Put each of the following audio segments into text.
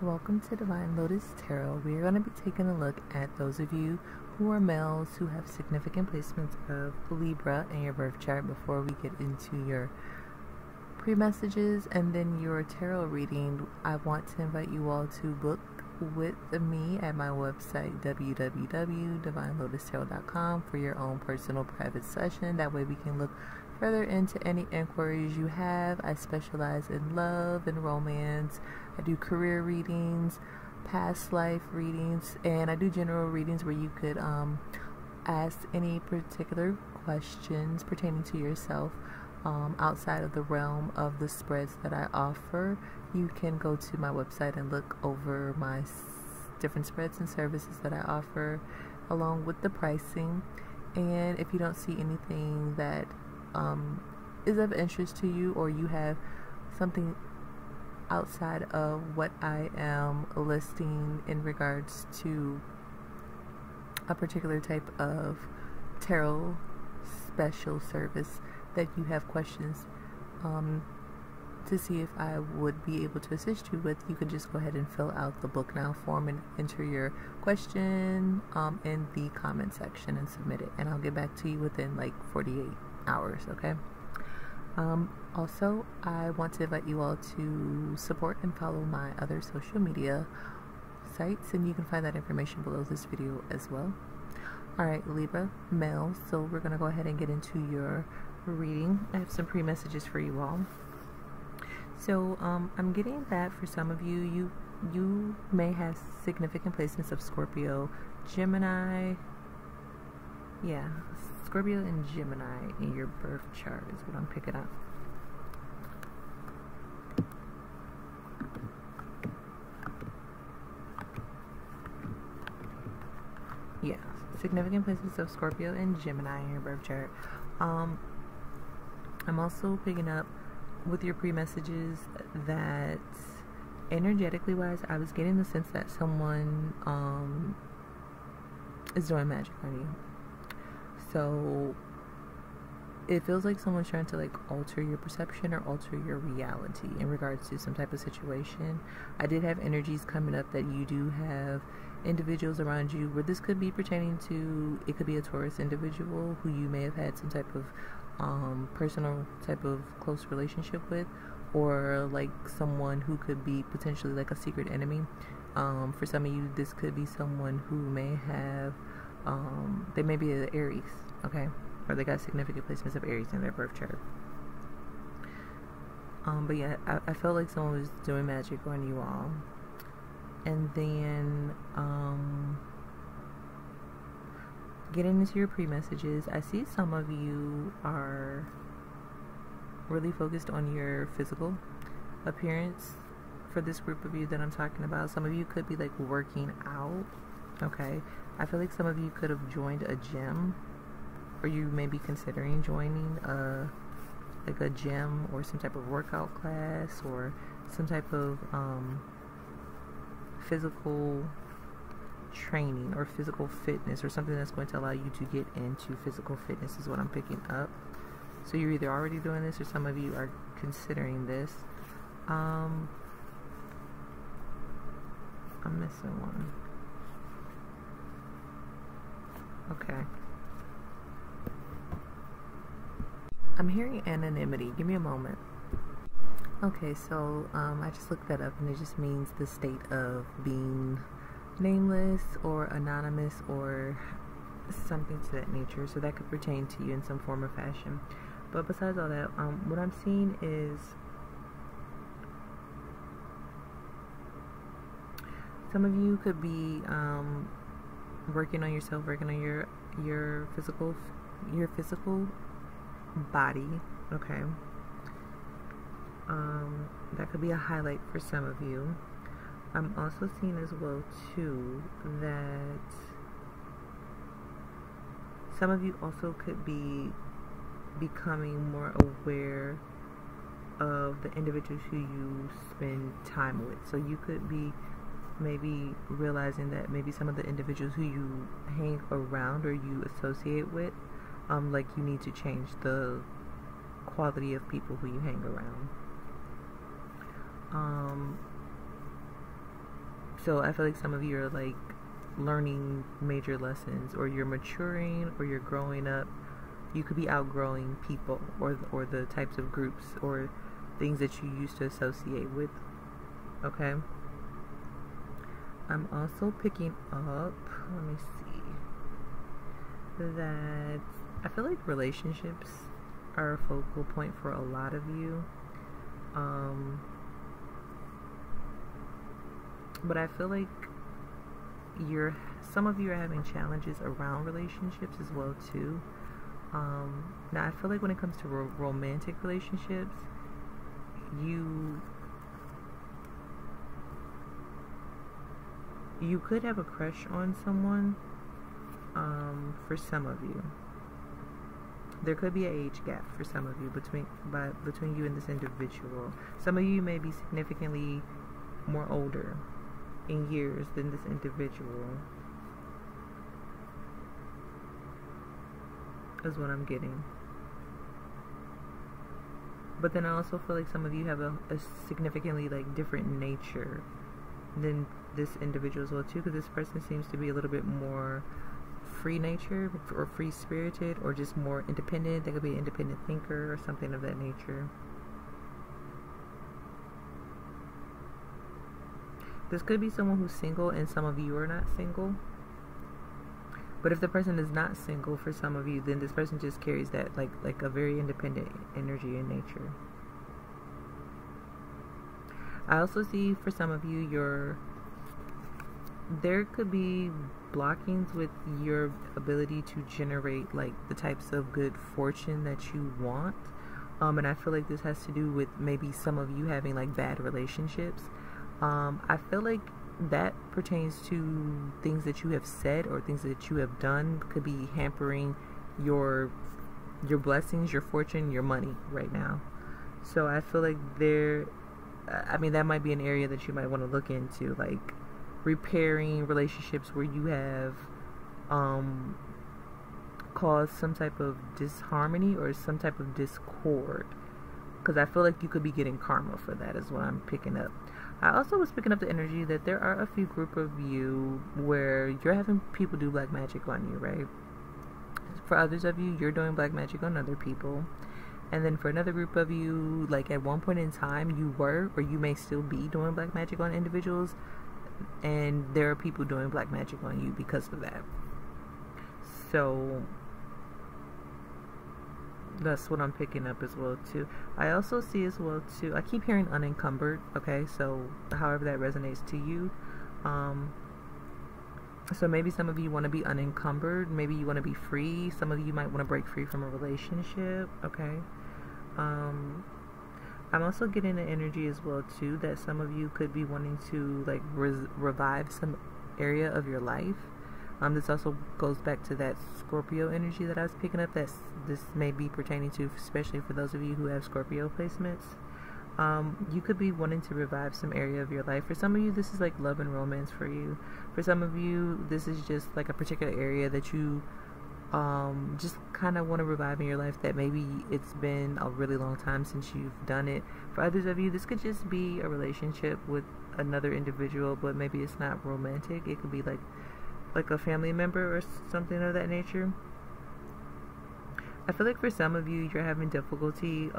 Welcome to Divine Lotus Tarot. We are going to be taking a look at those of you who are males who have significant placements of Libra in your birth chart before we get into your pre-messages and then your tarot reading. I want to invite you all to book with me at my website www.divinelotustarot.com for your own personal private session. That way we can look further into any inquiries you have. I specialize in love and romance. I do career readings, past life readings, and I do general readings where you could ask any particular questions pertaining to yourself outside of the realm of the spreads that I offer. You can go to my website and look over my different spreads and services that I offer along with the pricing. And if you don't see anything that is of interest to you, or you have something outside of what I am listing in regards to a particular type of tarot special service, that you have questions to see if I would be able to assist you with, you can just go ahead and fill out the book now form and enter your question in the comment section and submit it, and I'll get back to you within like 48 hours, okay? Also, I want to invite you all to support and follow my other social media sites, and you can find that information below this video as well. Alright, Libra, male, so we're going to go ahead and get into your reading. I have some pre-messages for you all. So, I'm getting that for some of you, you may have significant placements of Scorpio, Gemini, yeah, Scorpio and Gemini in your birth chart is what I'm picking up. Yeah, significant placements of Scorpio and Gemini in your birth chart. I'm also picking up with your pre-messages that energetically wise, I was getting the sense that someone is doing magic on you. So it feels like someone's trying to like alter your perception or alter your reality in regards to some type of situation. I did have energies coming up that you do have individuals around you where this could be pertaining to, it could be a Taurus individual who you may have had some type of personal type of close relationship with, or like someone who could be potentially like a secret enemy. For some of you, this could be someone who may have they may be an Aries, okay, or they got significant placements of Aries in their birth chart. But yeah, I felt like someone was doing magic on you all. And then getting into your pre-messages, I see some of you are really focused on your physical appearance. For this group of you that I'm talking about, some of you could be like working out, okay? I feel like some of you could have joined a gym, or you may be considering joining a gym or some type of workout class or some type of physical training or physical fitness, or something that's going to allow you to get into physical fitness is what I'm picking up. So you're either already doing this or some of you are considering this. I'm missing one. Okay. I'm hearing anonymity. Give me a moment. Okay, so I just looked that up, and it just means the state of being nameless or anonymous or something to that nature. So that could pertain to you in some form or fashion. But besides all that, what I'm seeing is some of you could be working on yourself, working on your physical body, okay? That could be a highlight for some of you. I'm also seeing as well too that some of you also could be becoming more aware of the individuals who you spend time with. So you could be maybe realizing that maybe some of the individuals who you hang around or you associate with, like you need to change the quality of people who you hang around. So I feel like some of you are like learning major lessons, or you're maturing, or you're growing up. You could be outgrowing people or the types of groups or things that you used to associate with. Okay. I'm also picking up, let me see, that I feel like relationships are a focal point for a lot of you. But I feel like some of you are having challenges around relationships as well too. Now I feel like when it comes to romantic relationships, you could have a crush on someone. For some of you, there could be an age gap for some of you between you and this individual. Some of you may be significantly more older in years than this individual, is what I'm getting. But then I also feel like some of you have a significantly like different nature than this individual as well too, because this person seems to be a little bit more free nature or free spirited or just more independent. They could be an independent thinker or something of that nature. This could be someone who's single and some of you are not single. But if the person is not single for some of you, then this person just carries that like a very independent energy in nature. I also see for some of you, there could be blockings with your ability to generate like the types of good fortune that you want. And I feel like this has to do with maybe some of you having like bad relationships. I feel like that pertains to things that you have said or things that you have done could be hampering your blessings, your fortune, your money right now. So I feel like that might be an area that you might want to look into, like repairing relationships where you have caused some type of disharmony or some type of discord, because I feel like you could be getting karma for that is what I'm picking up. I also was picking up the energy that there are a few group of you where you're having people do black magic on you, right? For others of you, you're doing black magic on other people. And then for another group of you, like at one point in time, you were, or you may still be doing black magic on individuals. And there are people doing black magic on you because of that. So that's what I'm picking up as well too. I also see as well too, I keep hearing unencumbered, okay? So however that resonates to you. So maybe some of you want to be unencumbered, maybe you want to be free, some of you might want to break free from a relationship, okay? I'm also getting the energy as well too that some of you could be wanting to like revive some area of your life. This also goes back to that Scorpio energy that I was picking up. That this may be pertaining to, especially for those of you who have Scorpio placements. You could be wanting to revive some area of your life. For some of you, this is like love and romance for you. For some of you, this is just like a particular area that you just kind of want to revive in your life, that maybe it's been a really long time since you've done it. For others of you, this could just be a relationship with another individual, but maybe it's not romantic. It could be like a family member or something of that nature. I feel like for some of you, you're having difficulty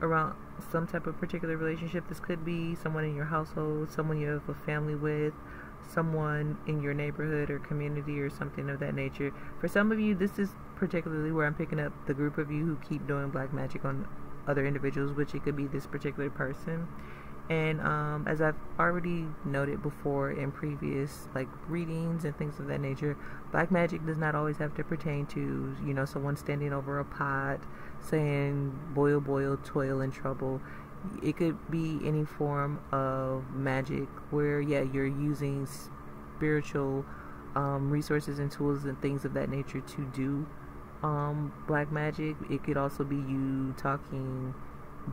around some type of particular relationship. This could be someone in your household, someone you have a family with, someone in your neighborhood or community or something of that nature. For some of you, this is particularly where I'm picking up the group of you who keep doing black magic on other individuals, which it could be this particular person. And as I've already noted before in previous like readings and things of that nature, black magic does not always have to pertain to, you know, someone standing over a pot saying boil, boil, toil and trouble. It could be any form of magic where, yeah, you're using spiritual resources and tools and things of that nature to do black magic. It could also be you talking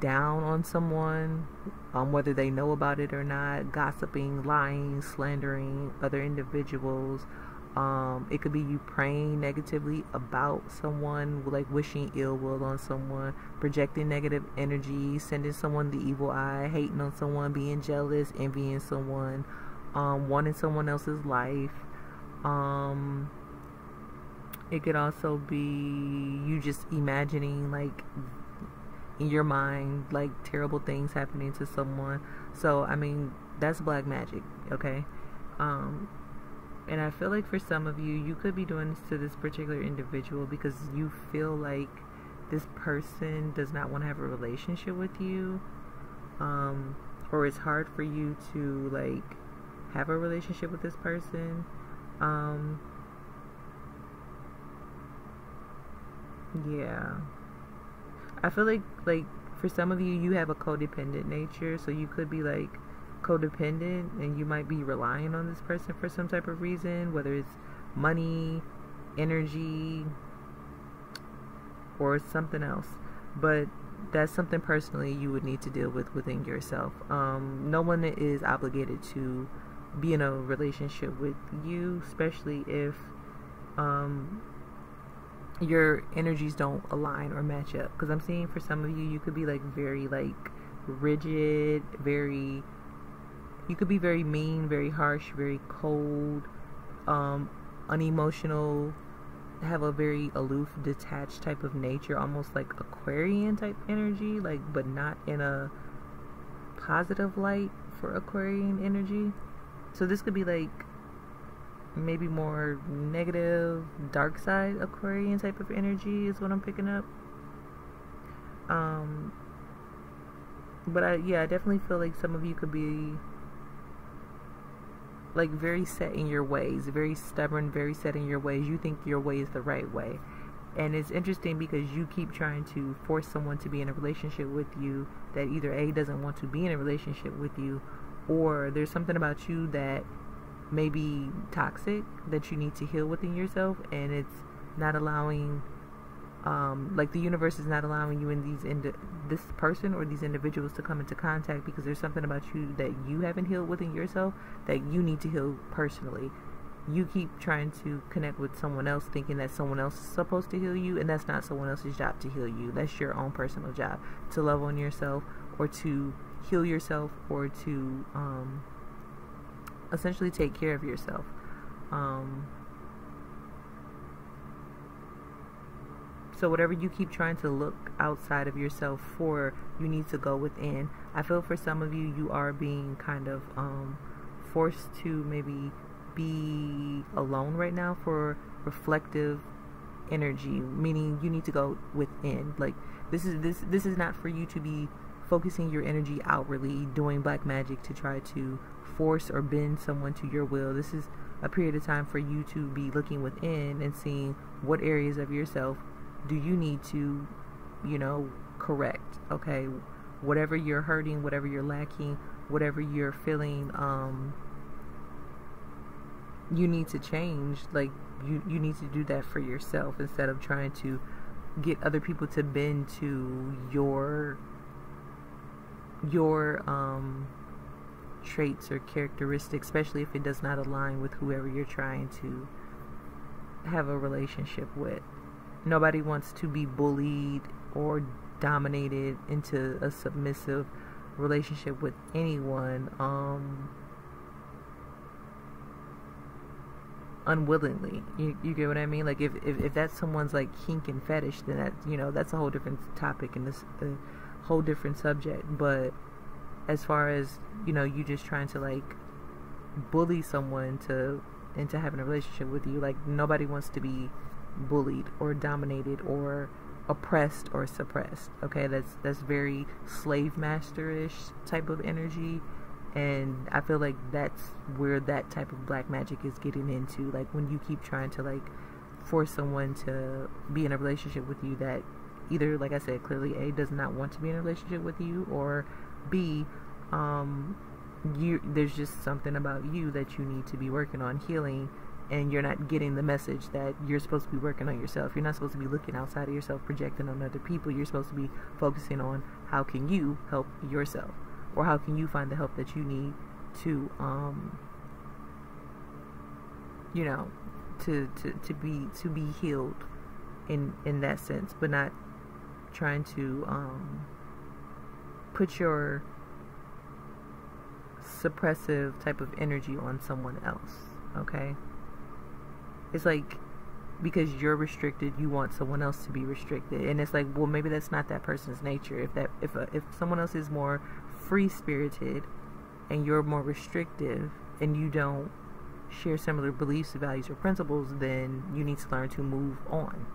down on someone, whether they know about it or not, gossiping, lying, slandering other individuals, It could be you praying negatively about someone, like wishing ill will on someone, projecting negative energy, sending someone the evil eye, hating on someone, being jealous, envying someone, wanting someone else's life. It could also be you just imagining, like, in your mind, like, terrible things happening to someone. So, I mean, that's black magic, okay? And I feel like for some of you, you could be doing this to this particular individual because you feel like this person does not want to have a relationship with you. Or it's hard for you to, like, have a relationship with this person. Yeah. I feel like for some of you, you have a codependent nature. So you could be, like, codependent, and you might be relying on this person for some type of reason, whether it's money, energy, or something else. But that's something personally you would need to deal with within yourself. No one is obligated to be in a relationship with you, especially if your energies don't align or match up, because I'm seeing for some of you, you could be like very, like, rigid, very... You could be very mean, very harsh, very cold, unemotional, have a very aloof, detached type of nature, almost like Aquarian type energy, like, but not in a positive light for Aquarian energy. So this could be like maybe more negative, dark side Aquarian type of energy is what I'm picking up. But I definitely feel like some of you could be, like, very set in your ways, very stubborn, very set in your ways. You think your way is the right way. And it's interesting because you keep trying to force someone to be in a relationship with you that either A, doesn't want to be in a relationship with you, or there's something about you that may be toxic that you need to heal within yourself, and it's not allowing, like, the universe is not allowing you and this person or these individuals to come into contact, because there's something about you that you haven't healed within yourself that you need to heal personally. You keep trying to connect with someone else, thinking that someone else is supposed to heal you, and that's not someone else's job to heal you. That's your own personal job, to love on yourself, or to heal yourself, or to essentially take care of yourself. So whatever you keep trying to look outside of yourself for, you need to go within. I feel for some of you, you are being kind of forced to maybe be alone right now for reflective energy, meaning you need to go within. Like, this is not for you to be focusing your energy outwardly, doing black magic to try to force or bend someone to your will. This is a period of time for you to be looking within and seeing what areas of yourself do you need to, you know, correct, okay? Whatever you're hurting, whatever you're lacking, whatever you're feeling, you need to change. Like, you need to do that for yourself instead of trying to get other people to bend to your traits or characteristics, especially if it does not align with whoever you're trying to have a relationship with. Nobody wants to be bullied or dominated into a submissive relationship with anyone unwillingly. You get what I mean? Like, if that's someone's, like, kink and fetish, then that, you know, that's a whole different topic and this a whole different subject. But as far as, you know, you just trying to, like, bully someone into having a relationship with you, like, nobody wants to be bullied or dominated or oppressed or suppressed, okay? That's very slave master-ish type of energy, and I feel like that's where that type of black magic is getting into, like, when you keep trying to, like, force someone to be in a relationship with you that either, like I said, clearly A, does not want to be in a relationship with you, or B, there's just something about you that you need to be working on healing, and you're not getting the message that you're supposed to be working on yourself. You're not supposed to be looking outside of yourself, projecting on other people. You're supposed to be focusing on how can you help yourself, or how can you find the help that you need to, you know, to be healed in that sense, but not trying to put your suppressive type of energy on someone else, okay? It's like, because you're restricted, you want someone else to be restricted, and it's like, well, maybe that's not that person's nature. If someone else is more free-spirited and you're more restrictive and you don't share similar beliefs, values, or principles, then you need to learn to move on.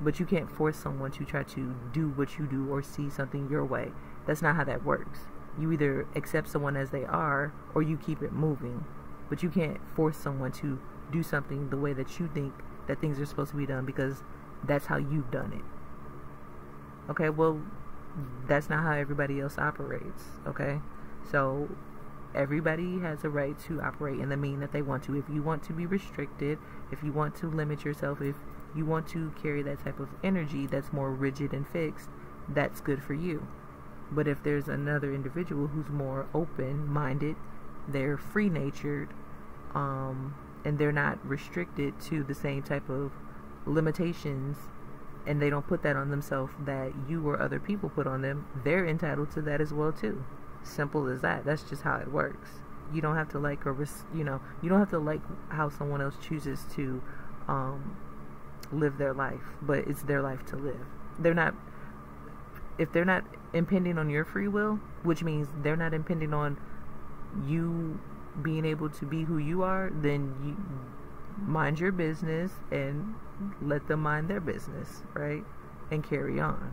But you can't force someone to try to do what you do or see something your way. That's not how that works. You either accept someone as they are or you keep it moving, but you can't force someone to do something the way that you think that things are supposed to be done, because that's how you've done it. Okay, well, that's not how everybody else operates, okay? So everybody has a right to operate in the mean that they want to. If you want to be restricted, if you want to limit yourself, if you want to carry that type of energy that's more rigid and fixed, that's good for you. But if there's another individual who's more open-minded, they're free-natured, and they're not restricted to the same type of limitations, and they don't put that on themselves that you or other people put on them, they're entitled to that as well too. Simple as that. That's just how it works. You don't have to like, or you don't have to like how someone else chooses to live their life, but it's their life to live. They're not, if they're not impending on your free will, which means they're not impending on you being able to be who you are, then you mind your business and let them mind their business, right? And carry on.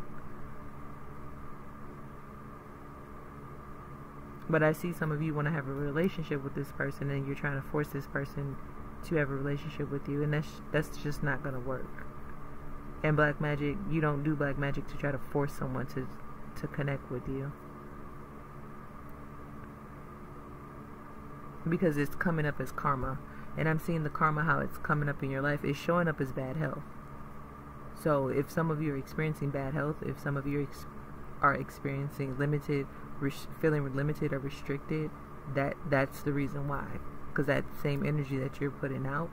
But I see some of you want to have a relationship with this person, and you're trying to force this person to have a relationship with you, and that's just not going to work. And black magic, you don't do black magic to try to force someone to connect with you, because it's coming up as karma, and I'm seeing the karma, how it's coming up in your life, is showing up as bad health. So if some of you are experiencing bad health, if some of you are experiencing feeling limited or restricted, that's the reason why, because that same energy that you're putting out,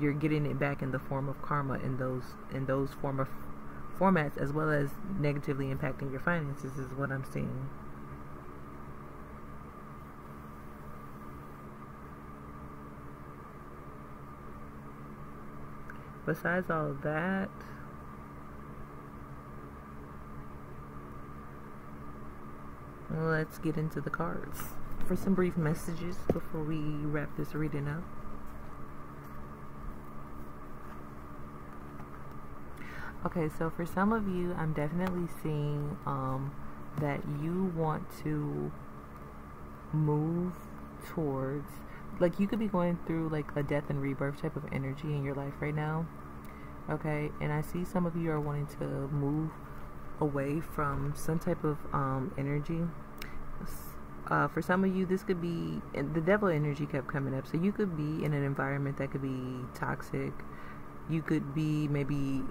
you're getting it back in the form of karma in those formats, as well as negatively impacting your finances, is what I'm seeing. Besides all of that, let's get into the cards for some brief messages before we wrap this reading up. Okay, so for some of you, I'm definitely seeing that you want to move towards, like, you could be going through like a death and rebirth type of energy in your life right now, okay? And I see some of you are wanting to move away from some type of energy. For some of you, this could be, the devil energy kept coming up, so you could be in an environment that could be toxic. You could be maybe,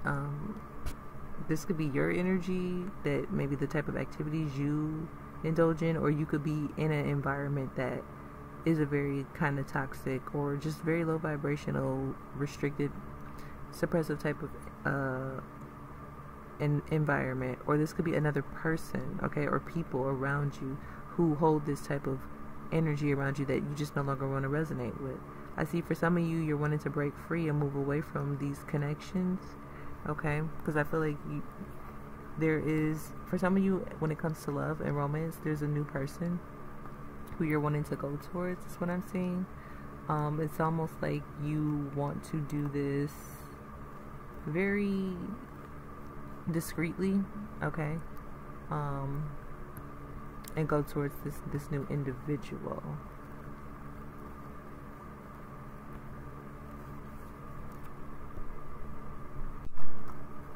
this could be your energy, that maybe the type of activities you indulge in, or you could be in an environment that is a very kind of toxic, or just very low vibrational, restricted, suppressive type of an environment. Or this could be another person, okay, or people around you who hold this type of energy around you that you just no longer want to resonate with. I see for some of you, you're wanting to break free and move away from these connections, okay? Because I feel like there is, for some of you, when it comes to love and romance, there's a new person who you're wanting to go towards, is what I'm seeing. It's almost like you want to do this very discreetly, okay, and go towards this new individual.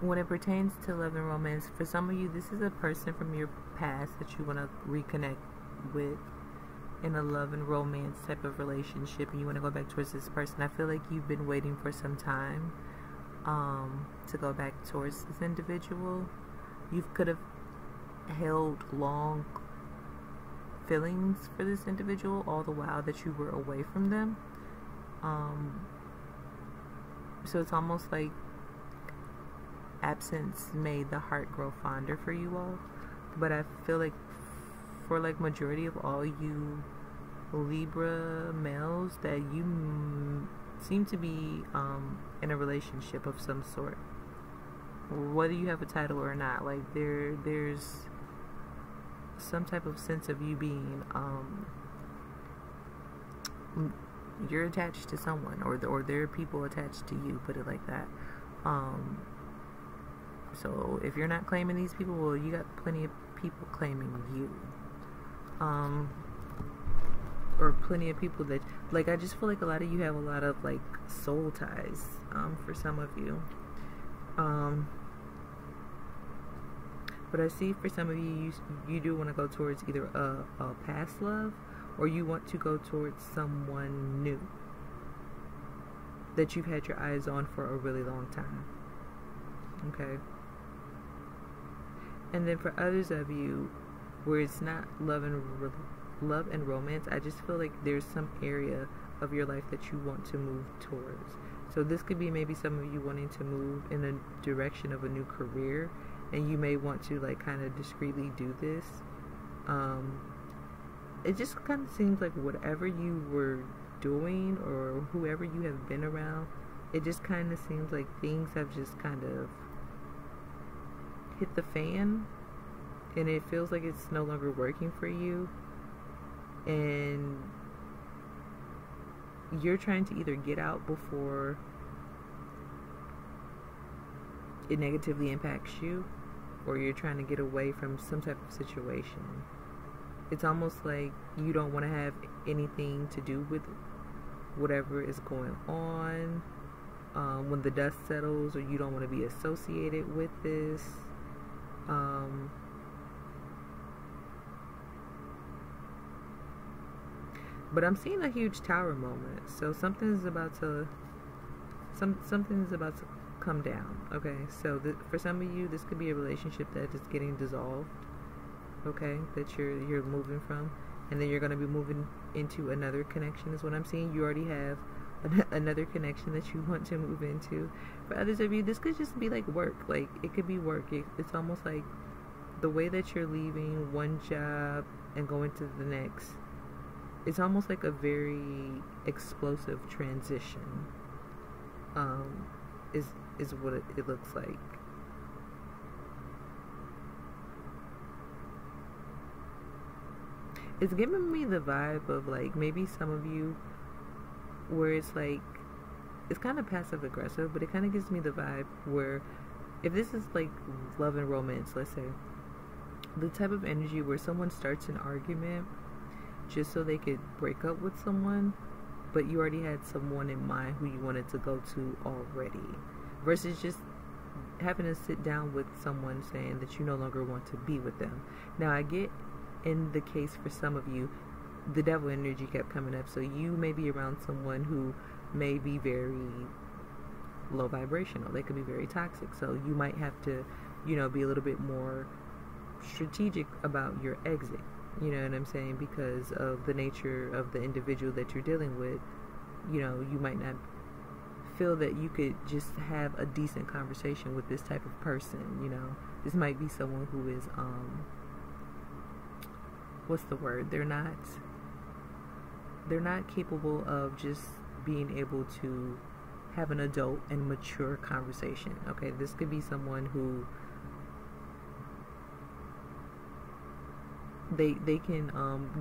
When it pertains to love and romance, for some of you, this is a person from your past that you want to reconnect with in a love and romance type of relationship, and you want to go back towards this person. I feel like you've been waiting for some time to go back towards this individual. You could have held long feelings for this individual all the while that you were away from them, So it's almost like absence made the heart grow fonder for you all. But I feel like for like majority of all you Libra males that you seem to be in a relationship of some sort, whether you have a title or not. Like there's some type of sense of you being you're attached to someone, or there are people attached to you, put it like that. So if you're not claiming these people, well, you got plenty of people claiming you, or plenty of people that, like, I just feel like a lot of you have a lot of like soul ties, for some of you. But I see for some of you, you do want to go towards either a past love, or you want to go towards someone new that you've had your eyes on for a really long time. Okay. And then for others of you, where it's not love and romance, I just feel like there's some area of your life that you want to move towards. So this could be maybe some of you wanting to move in a direction of a new career, and you may want to like kind of discreetly do this. It just kind of seems like whatever you were doing or whoever you have been around, it just kind of seems like things have just kind of hit the fan, and it feels like it's no longer working for you, and you're trying to either get out before it negatively impacts you, or you're trying to get away from some type of situation. It's almost like you don't want to have anything to do with whatever is going on when the dust settles, or you don't want to be associated with this. But I'm seeing a huge tower moment, so something's about to come down. Okay, so for some of you, this could be a relationship that is getting dissolved. Okay, that you're moving from, and then you're going to be moving into another connection is what I'm seeing. You already have another connection that you want to move into. For others of you, this could just be like work. Like it could be work. It's almost like the way that you're leaving one job and going to the next. It's almost like a very explosive transition. Is what it looks like. It's giving me the vibe of like maybe some of you where it's like it's kind of passive aggressive, but it kind of gives me the vibe where if this is like love and romance, let's say, the type of energy where someone starts an argument just so they could break up with someone, but you already had someone in mind who you wanted to go to already, versus just having to sit down with someone saying that you no longer want to be with them. Now I get in the case for some of you, the devil energy kept coming up, so you may be around someone who may be very low vibrational. They could be very toxic, so you might have to, you know, be a little bit more strategic about your exit. You know what I'm saying? Because of the nature of the individual that you're dealing with, you know, you might not feel that you could just have a decent conversation with this type of person. You know, this might be someone who is what's the word? They're not capable of just being able to have an adult and mature conversation. Okay, this could be someone who they can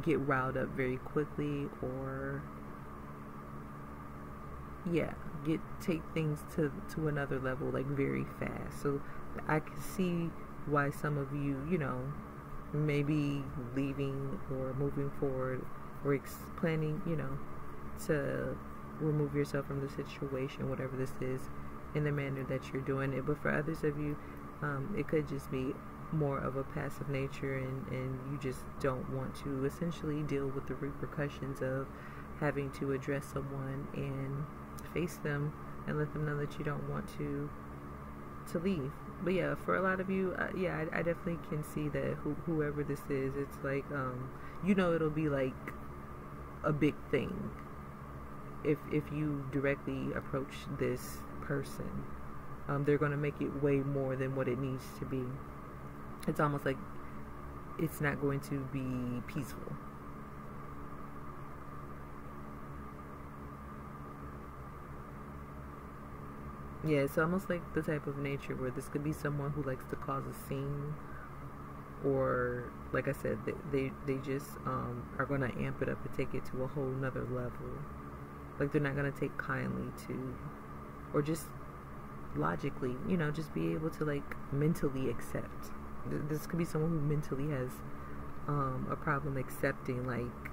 get riled up very quickly, or yeah, take things to another level like very fast. So I can see why some of you, you know, maybe leaving or moving forward or planning, you know, to remove yourself from the situation, whatever this is, in the manner that you're doing it. But for others of you, it could just be more of a passive nature, and you just don't want to essentially deal with the repercussions of having to address someone and face them and let them know that you don't want to leave. But yeah, for a lot of you, yeah, I definitely can see that whoever this is, it's like, you know, it'll be like a big thing. if you directly approach this person, they're going to make it way more than what it needs to be. It's almost like it's not going to be peaceful. Yeah, it's almost like the type of nature where this could be someone who likes to cause a scene, or like I said, they just are going to amp it up and take it to a whole nother level. Like, they're not going to take kindly to, or just logically, you know, just be able to like mentally accept. This could be someone who mentally has a problem accepting like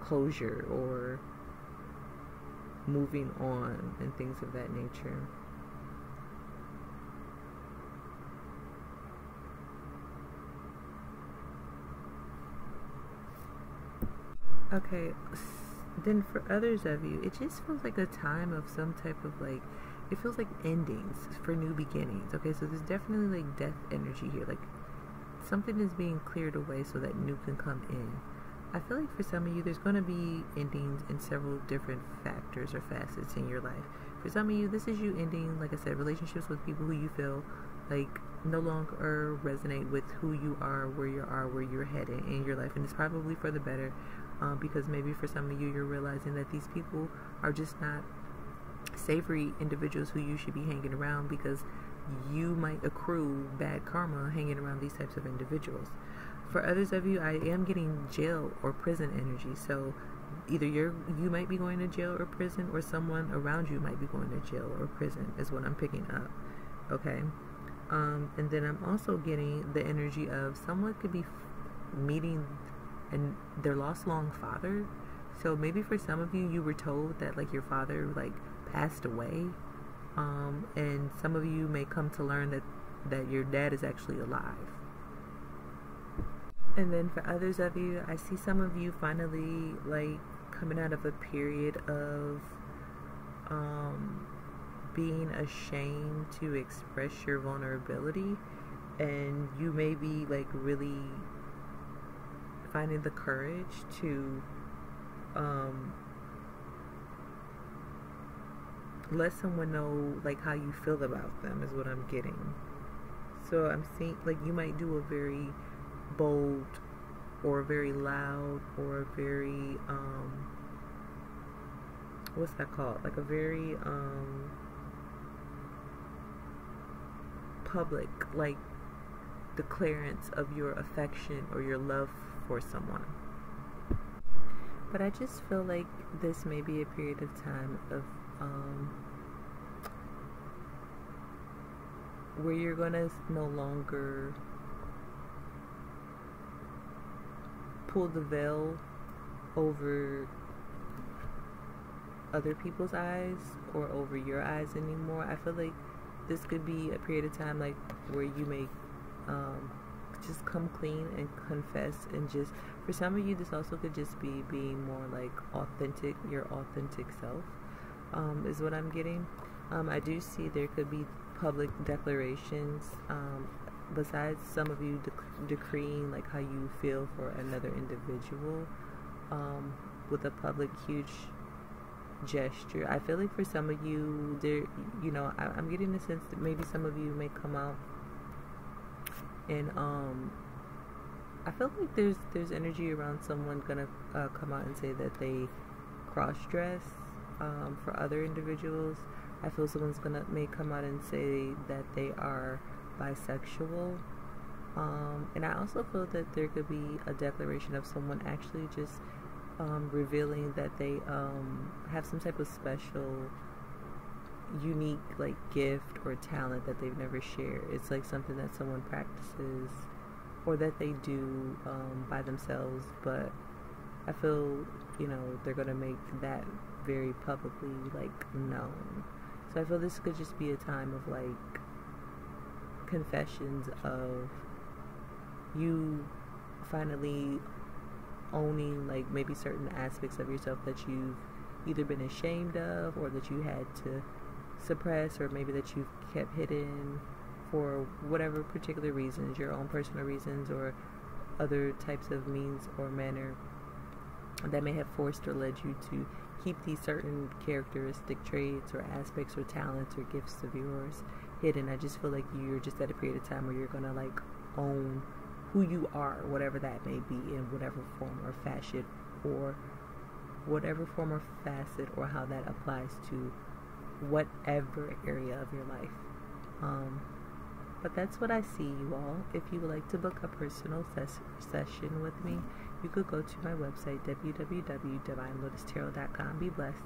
closure or moving on and things of that nature. Okay, then for others of you, it just feels like a time of some type of like, it feels like endings for new beginnings. Okay, so there's definitely like death energy here, like something is being cleared away so that new can come in. I feel like for some of you, there's going to be endings in several different factors or facets in your life. For some of you, this is you ending, like I said, relationships with people who you feel like no longer resonate with who you are, where you are, where you're headed in your life. And it's probably for the better, because maybe for some of you, you're realizing that these people are just not savory individuals who you should be hanging around, because you might accrue bad karma hanging around these types of individuals. For others of you, I am getting jail or prison energy. So either you might be going to jail or prison, or someone around you might be going to jail or prison is what I'm picking up. Okay. And then I'm also getting the energy of someone could be meeting and their lost long father. So maybe for some of you, you were told that like your father like passed away. And some of you may come to learn that your dad is actually alive. And then for others of you, I see some of you finally like coming out of a period of being ashamed to express your vulnerability, and you may be like really finding the courage to let someone know like how you feel about them is what I'm getting. So I'm seeing like you might do a very bold or very loud or very what's that called, like a very public like declarance of your affection or your love for someone. But I just feel like this may be a period of time of where you're gonna no longer pull the veil over other people's eyes or over your eyes anymore. I feel like this could be a period of time like where you may just come clean and confess, and just for some of you this also could just be being more like authentic, your authentic self is what I'm getting. I do see there could be public declarations, besides some of you decreeing like how you feel for another individual with a public huge gesture. I feel like for some of you there, you know, I'm getting the sense that maybe some of you may come out and I feel like there's energy around someone gonna come out and say that they cross-dress. For other individuals, I feel someone's may come out and say that they are bisexual, and I also feel that there could be a declaration of someone actually just revealing that they have some type of special, unique like gift or talent that they've never shared. It's like something that someone practices or that they do by themselves, but I feel, you know, they're gonna make that very publicly like known. So I feel this could just be a time of like confessions of you finally owning like maybe certain aspects of yourself that you've either been ashamed of or that you had to suppress, or maybe that you've kept hidden for whatever particular reasons, your own personal reasons or other types of means or manner. that may have forced or led you to keep these certain characteristic traits or aspects or talents or gifts of yours hidden. I just feel like you're just at a period of time where you're going to like own who you are, whatever that may be, in whatever form or facet, or whatever form or facet, or how that applies to whatever area of your life. But that's what I see, you all. If you would like to book a personal session with me, you could go to my website, www.divinelotustarot.com. Be blessed.